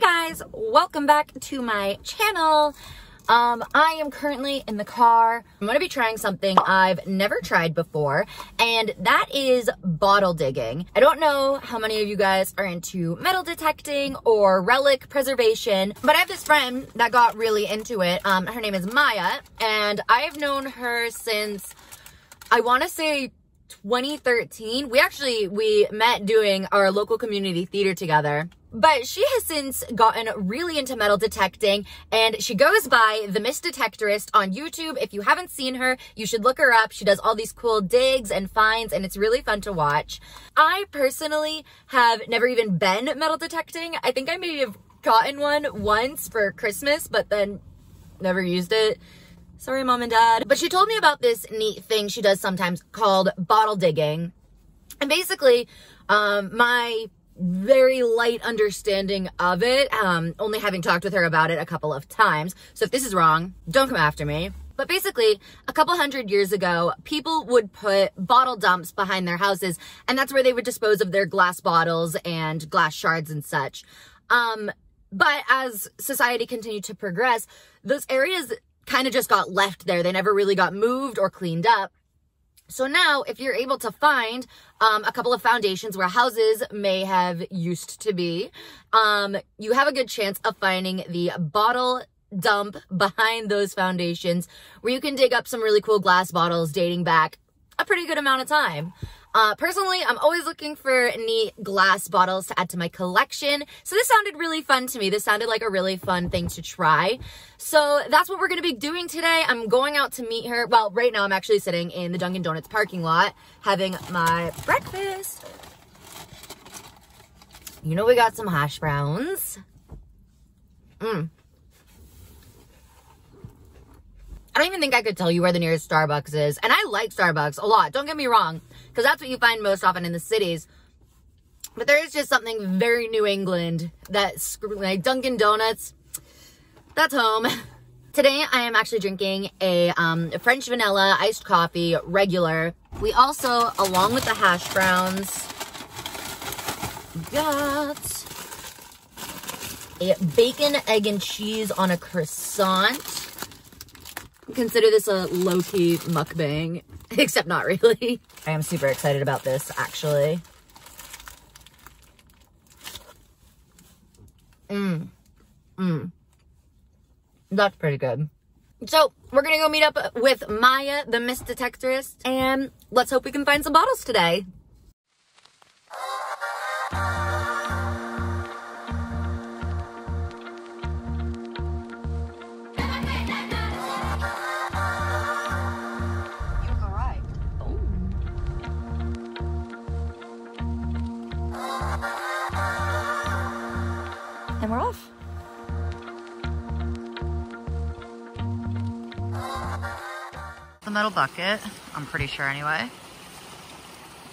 Hey guys, welcome back to my channel. I am currently in the car. I'm gonna be trying something I've never tried before, and that is bottle digging. I don't know how many of you guys are into metal detecting or relic preservation, but I have this friend that got really into it. Her name is Maia, and I have known her since, I wanna say 2013. We met doing our local community theater together. But she has since gotten really into metal detecting, and she goes by the MissDetectorist on YouTube. If you haven't seen her, you should look her up. She does all these cool digs and finds, and it's really fun to watch. I personally have never even been metal detecting. I think I may have gotten one once for Christmas, but then never used it. Sorry, Mom and Dad. But she told me about this neat thing she does sometimes called bottle digging. And basically, my very light understanding of it, only having talked with her about it a couple of times, so if this is wrong, don't come after me. But basically, a couple hundred years ago, people would put bottle dumps behind their houses, and that's where they would dispose of their glass bottles and glass shards and such. But as society continued to progress, those areas kind of just got left there. They never really got moved or cleaned up. So now, if you're able to find a couple of foundations where houses may have used to be, you have a good chance of finding the bottle dump behind those foundations, where you can dig up some really cool glass bottles dating back a pretty good amount of time. Personally, I'm always looking for neat glass bottles to add to my collection, so this sounded really fun to me. This sounded like a really fun thing to try. So that's what we're going to be doing today. I'm going out to meet her. Well, right now I'm actually sitting in the Dunkin' Donuts parking lot having my breakfast. You know, we got some hash browns. I don't even think I could tell you where the nearest Starbucks is. And I like Starbucks a lot, don't get me wrong, because that's what you find most often in the cities. But there is just something very New England that's like Dunkin' Donuts. That's home. Today, I am actually drinking a French vanilla iced coffee, regular. We also, along with the hash browns, got a bacon, egg, and cheese on a croissant. Consider this a low-key mukbang, except not really. I am super excited about this, actually. That's pretty good. So, we're gonna go meet up with Maia, the MissDetectorist, and let's hope we can find some bottles today. And we're off. The metal bucket, I'm pretty sure anyway.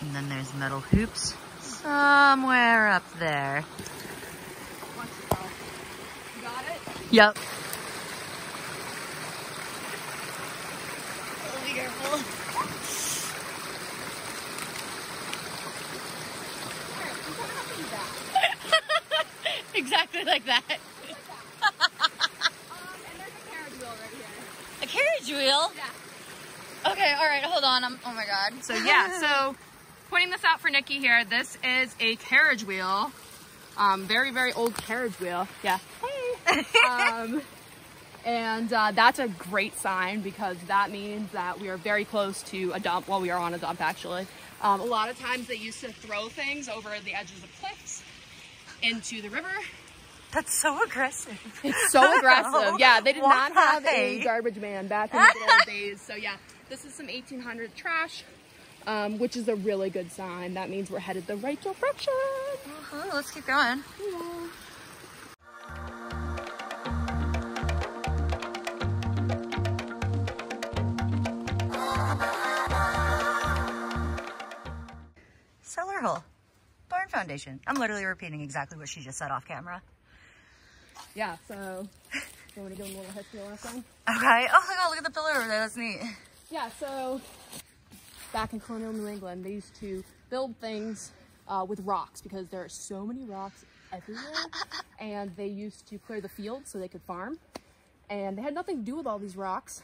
And then there's metal hoops somewhere up there. You got it? Yep. Oh, be careful. Exactly like that. And there's a carriage wheel right here. A carriage wheel? Yeah. Okay, all right, hold on. Oh my God. So yeah, so pointing this out for Nikki here, this is a carriage wheel. Very, very old carriage wheel. Yeah. Hey. And that's a great sign, because that means that we are very close to a dump. Well, we are on a dump, actually. A lot of times they used to throw things over the edges of cliffs into the river. That's so aggressive. It's so aggressive. Yeah, they did not have a garbage man back in the good old days. So yeah, this is some 1800 trash, which is a really good sign. That means we're headed the right direction. Uh-huh, let's keep going. Yeah. Cellar hole. Barn foundation. I'm literally repeating exactly what she just said off camera. Yeah, so you want me to give them a little history lesson? Okay. Oh my God, look at the pillar over there. That's neat. Yeah, so back in colonial New England, they used to build things with rocks, because there are so many rocks everywhere, and they used to clear the field so they could farm, and they had nothing to do with all these rocks,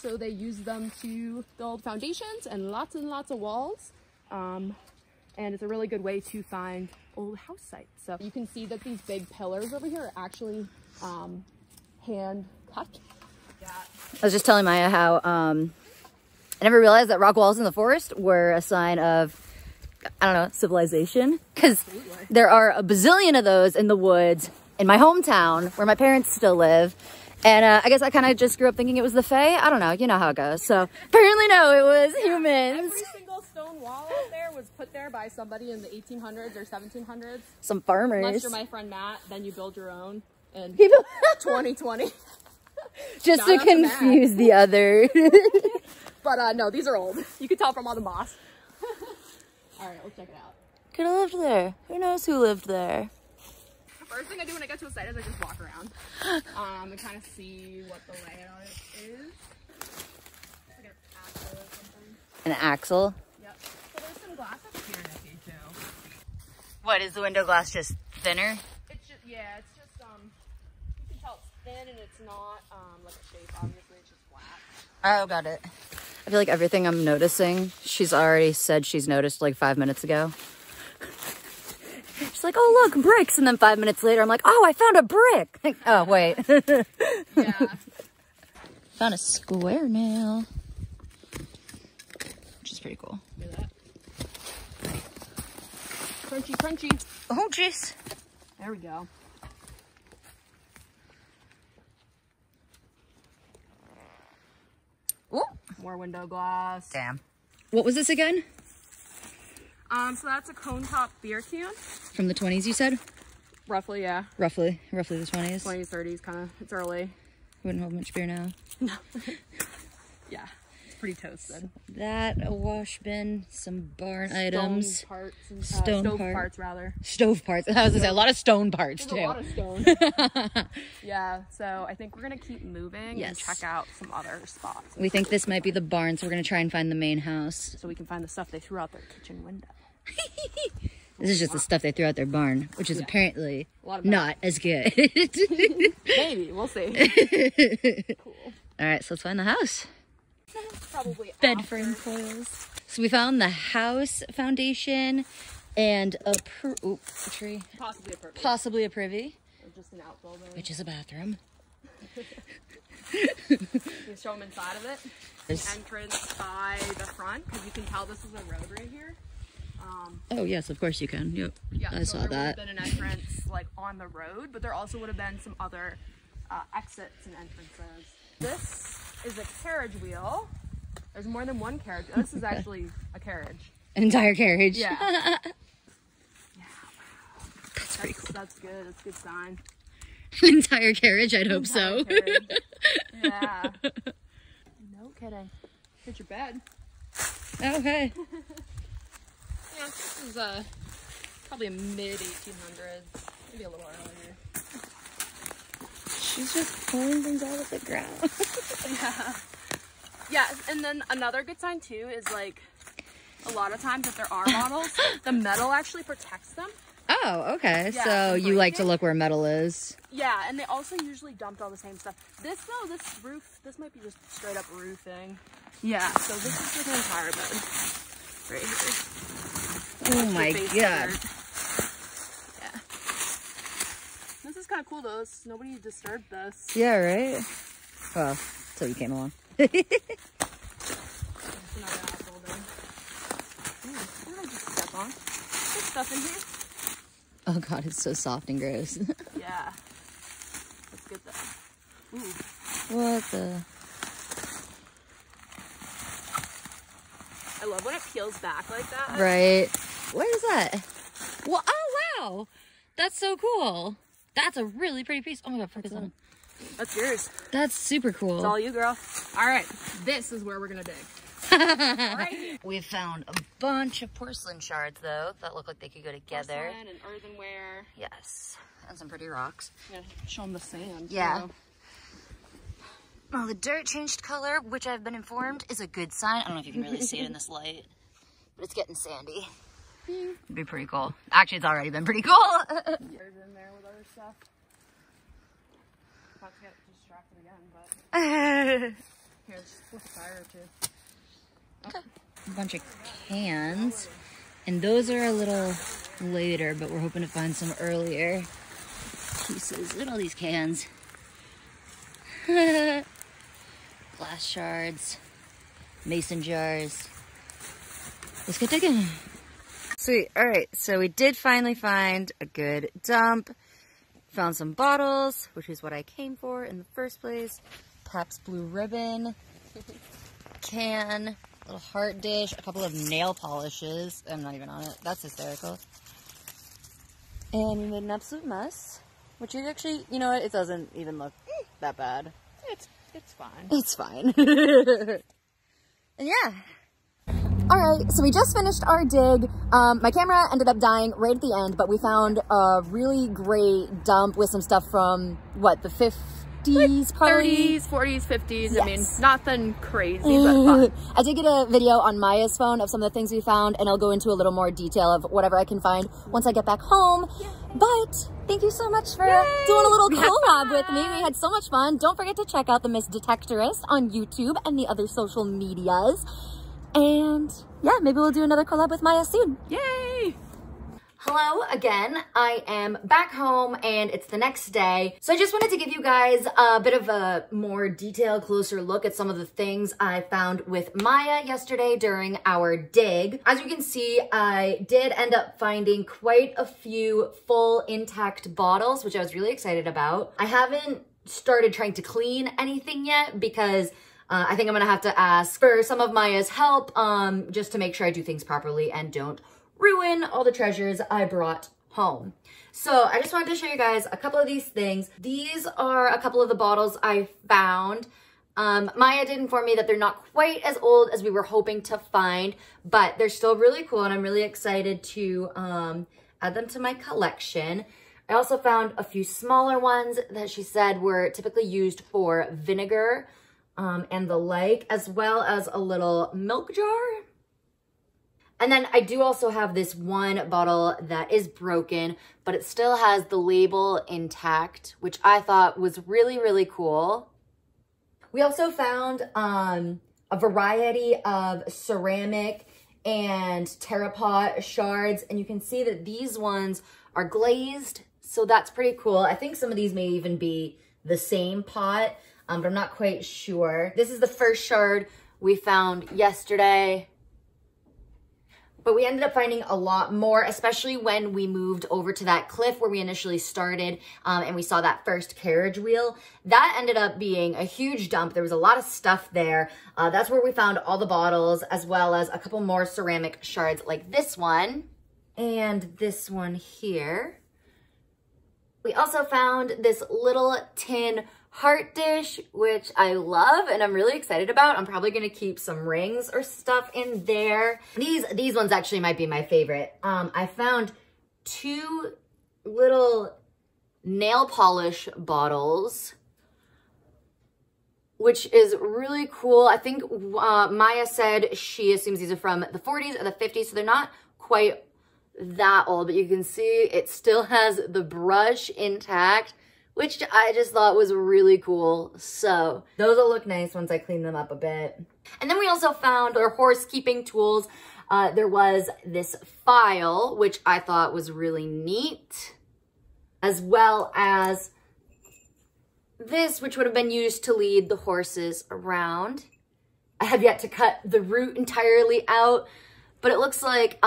so they used them to build foundations and lots of walls, and it's a really good way to find old house sites. So you can see that these big pillars over here are actually hand cut. I was just telling Maia how I never realized that rock walls in the forest were a sign of, I don't know, civilization, because there are a bazillion of those in the woods in my hometown where my parents still live. And I guess I kind of just grew up thinking it was the Fae. I don't know. You know how it goes. So apparently, no, it was humans. Every single stone wall out there was put there by somebody in the 1800s or 1700s. Some farmers. Unless you're my friend Matt, then you build your own in 2020. Just to confuse the other. But no, these are old. You can tell from all the moss. All right, we'll check it out. Could have lived there. Who knows who lived there? The first thing I do when I get to a site is I just walk around and kind of see what the layout is. It's like an axle or something. An axle? Yep. So there's some glass up here, I think, too. What, is the window glass just thinner? It's just, yeah, it's just, you can tell it's thin and it's not like a shape, obviously, it's just flat. Oh, got it. I feel like everything I'm noticing, she's already said she's noticed like 5 minutes ago. She's like, oh, look, bricks. And then 5 minutes later, I'm like, oh, I found a brick. Like, oh, wait. Yeah. Found a square nail, which is pretty cool. Look at that. Crunchy, crunchy. Oh, jeez. There we go. Ooh. More window glass. Damn. What was this again? So that's a cone top beer can. From the 20s, you said? Roughly, yeah. Roughly the 20s. 20s, 30s, kind of. It's early. Wouldn't hold much beer now. No. Yeah. It's pretty toasted. That, a wash bin, some barn items. Parts and, stove parts, rather. Stove parts. I was going to say, a lot of stone parts, too. A lot of stone. Yeah, so I think we're going to keep moving and check out some other spots. We think this might be the barn, so we're going to try and find the main house. So we can find the stuff they threw out their kitchen window. This is just the stuff they threw out their barn, which is apparently not as good. Maybe. We'll see. Cool. All right, so let's find the house. Probably bed frame coils. So we found the house foundation and a tree. Possibly a privy. Possibly a privy. Or just an outbuilding. Which is a bathroom. You show them inside of it. There's the entrance by the front, because you can tell this is a road right here. Oh yes, of course you can. Yep. Yeah, I saw that. There would have been an entrance like on the road, but there also would have been some other exits and entrances. This is a carriage wheel. There's more than one carriage. This is actually a carriage. An entire carriage. Yeah. Yeah. Wow. That's pretty cool. That's good. That's a good sign. An entire carriage. I'd hope so. Yeah. No kidding. Get your bed. Okay. Yeah, this is probably mid-1800s, maybe a little earlier. She's just pulling things out of the ground. Yeah, and then another good sign too is like a lot of times if there are models, the metal actually protects them. Oh, okay. Yeah, so you like to look where metal is. Yeah, and they also usually dumped all the same stuff. This though, this roof, this might be just straight up roofing. Yeah. So this is for the entire bed. Right here. Oh my god. Yeah. This is kind of cool though. Nobody disturbed this. Yeah, right? Well, until you came along. That's another outbuilding. What did I just step on? There's stuff in here. Oh god, it's so soft and gross. Yeah. That's good though. Ooh. What the? I love when it peels back like that. Right. Where is that? Well, oh, wow. That's so cool. That's a really pretty piece. Oh, my God. Focus on it. That's yours. That's super cool. It's all you, girl. All right. This is where we're going to dig. Right. We found a bunch of porcelain shards, though, that look like they could go together. Porcelain and earthenware. Yes. And some pretty rocks. Yeah. Show them the sand. Yeah. So. Oh, the dirt changed color, which I've been informed is a good sign. I don't know if you can really see it in this light, but it's getting sandy. It'd be pretty cool. Actually, it's already been pretty cool. We've been there with other stuff. About to get distracted again, but... Here, let's flip a tire or two. Oh. A bunch of cans. And those are a little later, but we're hoping to find some earlier pieces. Look at all these cans. Glass shards. Mason jars. Let's get digging. Sweet. All right. So we did finally find a good dump. Found some bottles, which is what I came for in the first place. Pep's blue ribbon. Can. Little heart dish. A couple of nail polishes. I'm not even on it. That's hysterical. And we made an absolute mess. Which is actually, you know what? It doesn't even look that bad. It's fine. It's fine. And yeah. Alright, so we just finished our dig. My camera ended up dying right at the end, but we found a really great dump with some stuff from, what, the 50s party? 30s, 40s, 50s. Yes. I mean, nothing crazy, but fun. I did get a video on Maia's phone of some of the things we found, and I'll go into a little more detail of whatever I can find once I get back home. Yay. But thank you so much for doing a little collab with me. We had so much fun. Don't forget to check out the MissDetectorist on YouTube and the other social medias. And yeah, maybe we'll do another collab with Maia soon. Yay! Hello again. I am back home and it's the next day. So I just wanted to give you guys a bit of a more detailed, closer look at some of the things I found with Maia yesterday during our dig. As you can see, I did end up finding quite a few full intact bottles, which I was really excited about. I haven't started trying to clean anything yet because I think I'm gonna have to ask for some of Maia's help just to make sure I do things properly and don't ruin all the treasures I brought home. So I just wanted to show you guys a couple of these things. These are a couple of the bottles I found. Maia did inform me that they're not quite as old as we were hoping to find, but they're still really cool and I'm really excited to add them to my collection. I also found a few smaller ones that she said were typically used for vinegar and the like, as well as a little milk jar. And then I do also have this one bottle that is broken, but it still has the label intact, which I thought was really, really cool. We also found a variety of ceramic and terra pot shards, and you can see that these ones are glazed, so that's pretty cool. I think some of these may even be the same pot. But I'm not quite sure. This is the first shard we found yesterday. But we ended up finding a lot more, especially when we moved over to that cliff where we initially started and we saw that first carriage wheel. That ended up being a huge dump. There was a lot of stuff there. That's where we found all the bottles as well as a couple more ceramic shards like this one and this one here. We also found this little tin heart dish, which I love and I'm really excited about. I'm probably gonna keep some rings or stuff in there. These ones actually might be my favorite. I found two little nail polish bottles, which is really cool. I think Maia said she assumes these are from the 40s or the 50s, so they're not quite that old, but you can see it still has the brush intact, which I just thought was really cool. So those will look nice once I clean them up a bit. And then we also found our horse keeping tools. There was this file, which I thought was really neat, as well as this, which would have been used to lead the horses around. I have yet to cut the root entirely out, but it looks like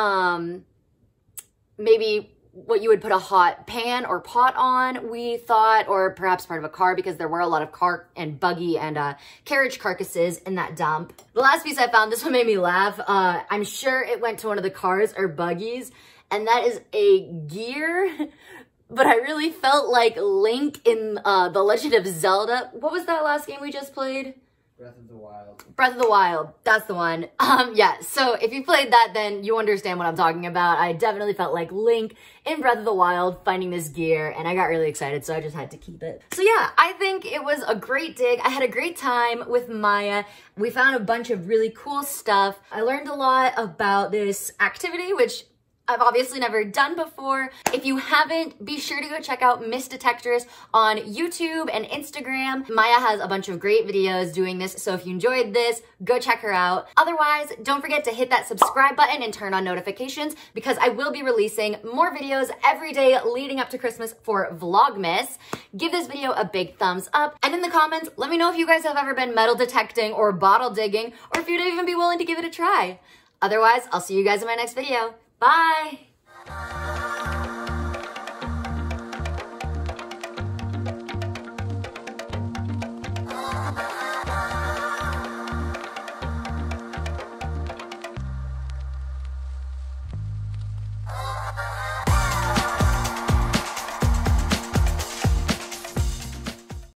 maybe what you would put a hot pan or pot on, we thought, or perhaps part of a car, because there were a lot of car and buggy and carriage carcasses in that dump. The last piece I found, this one made me laugh. I'm sure it went to one of the cars or buggies, and that is a gear, but I really felt like Link in The Legend of Zelda. What was that last game we just played? Breath of the Wild. Breath of the Wild. That's the one. Yeah, so if you played that, then you understand what I'm talking about. I definitely felt like Link in Breath of the Wild finding this gear, and I got really excited, so I just had to keep it. So yeah, I think it was a great dig. I had a great time with Maia. We found a bunch of really cool stuff. I learned a lot about this activity, which I've obviously never done before. If you haven't, be sure to go check out MissDetectorist on YouTube and Instagram. Maia has a bunch of great videos doing this, so if you enjoyed this, go check her out. Otherwise, don't forget to hit that subscribe button and turn on notifications because I will be releasing more videos every day leading up to Christmas for Vlogmas. Give this video a big thumbs up, and in the comments, let me know if you guys have ever been metal detecting or bottle digging, or if you'd even be willing to give it a try. Otherwise, I'll see you guys in my next video. Bye!